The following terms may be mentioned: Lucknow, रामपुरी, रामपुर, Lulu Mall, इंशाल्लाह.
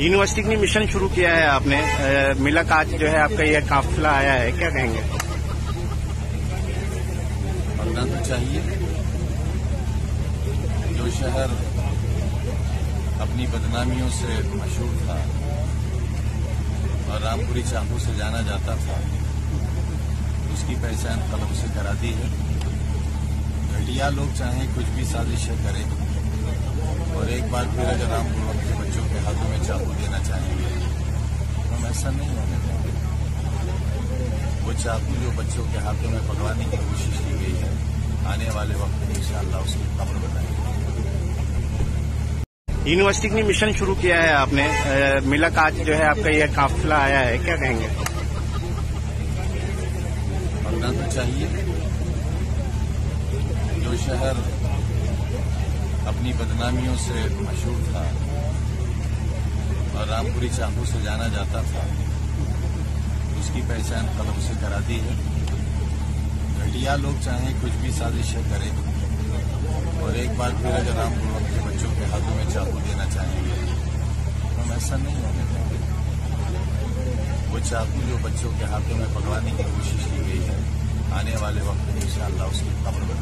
University ने mission शुरू किया है आपने, मिला काज जो है आपका यह काफिला आया है, क्या कहेंगे? बनना तो चाहिए। जो शहर अपनी बदनामियों से मशहूर था और रामपुरी चाकू से जाना जाता था, उसकी पहचान कलम से करा दी है। घटिया लोग चाहे कुछ भी साजिशें करें, और एक बार फिर अगर रामपुर अपने बच्चों के हाथों में चाकू देना चाहेंगे तो हम ऐसा नहीं होने देंगे। वो चाकू जो बच्चों के हाथों में पकड़ाने की कोशिश की गई है, आने वाले वक्त में इंशाल्लाह उसकी खबर बताएंगे। यूनिवर्सिटी ने मिशन शुरू किया है आपने, मिला काज जो है आपका यह काफिला आया है, क्या कहेंगे? बनना तो चाहिए। जो शहर अपनी बदनामियों से मशहूर था और रामपुरी चाकू से जाना जाता था, उसकी पहचान कलम से करा दी है। घटिया लोग चाहे कुछ भी साजिशें करें, और एक बार फिर अगर रामपुर अपने बच्चों के हाथों में चाकू देना चाहेंगे तो हम ऐसा नहीं होने देंगे। वो चाकू जो बच्चों के हाथों में पकड़ाने की कोशिश की गई है, आने वाले वक्त में इंशाल्लाह उसकी खबर